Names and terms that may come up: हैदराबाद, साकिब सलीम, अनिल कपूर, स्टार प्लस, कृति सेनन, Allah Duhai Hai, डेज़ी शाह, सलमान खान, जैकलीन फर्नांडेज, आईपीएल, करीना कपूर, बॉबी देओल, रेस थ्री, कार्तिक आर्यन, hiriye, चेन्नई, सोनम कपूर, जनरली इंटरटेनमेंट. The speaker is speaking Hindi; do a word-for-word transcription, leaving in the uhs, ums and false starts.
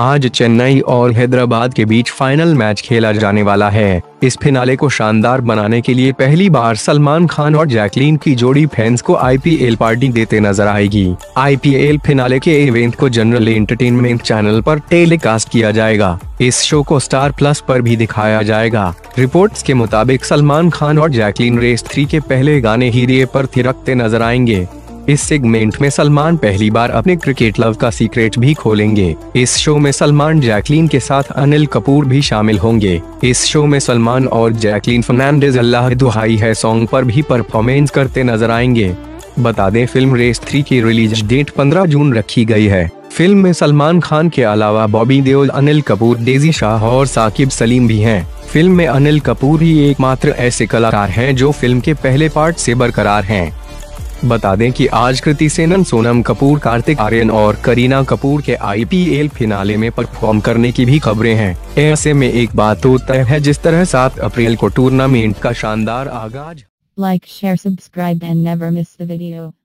आज चेन्नई और हैदराबाद के बीच फाइनल मैच खेला जाने वाला है। इस फिनाले को शानदार बनाने के लिए पहली बार सलमान खान और जैकलीन की जोड़ी फैंस को आईपीएल पार्टी देते नजर आएगी। आईपीएल फिनाले के इवेंट को जनरली इंटरटेनमेंट चैनल पर टेलीकास्ट किया जाएगा। इस शो को स्टार प्लस पर भी दिखाया जाएगा। रिपोर्ट्स के मुताबिक सलमान खान और जैकलीन रेस थ्री के पहले गाने हीरे पर थिरकते नजर आएंगे। इस सेगमेंट में सलमान पहली बार अपने क्रिकेट लव का सीक्रेट भी खोलेंगे। इस शो में सलमान जैकलीन के साथ अनिल कपूर भी शामिल होंगे। इस शो में सलमान और जैकलीन फर्नांडेज अल्लाह दुहाई है सॉन्ग पर भी परफॉर्मेंस करते नजर आएंगे। बता दें, फिल्म रेस थ्री की रिलीज डेट पंद्रह जून रखी गई है। फिल्म में सलमान खान के अलावा बॉबी देओल, अनिल कपूर, डेज़ी शाह और साकिब सलीम भी हैं। फिल्म में अनिल कपूर ही एकमात्र ऐसे कलाकार हैं जो फिल्म के पहले पार्ट से बरकरार हैं। बता दें कि आज कृति सेनन, सोनम कपूर, कार्तिक आर्यन और करीना कपूर के आईपीएल फिनाले में परफॉर्म करने की भी खबरें हैं। ऐसे में एक बात तो तय है, जिस तरह सात अप्रैल को टूर्नामेंट का शानदार आगाज। Like, share, subscribe and never miss the video.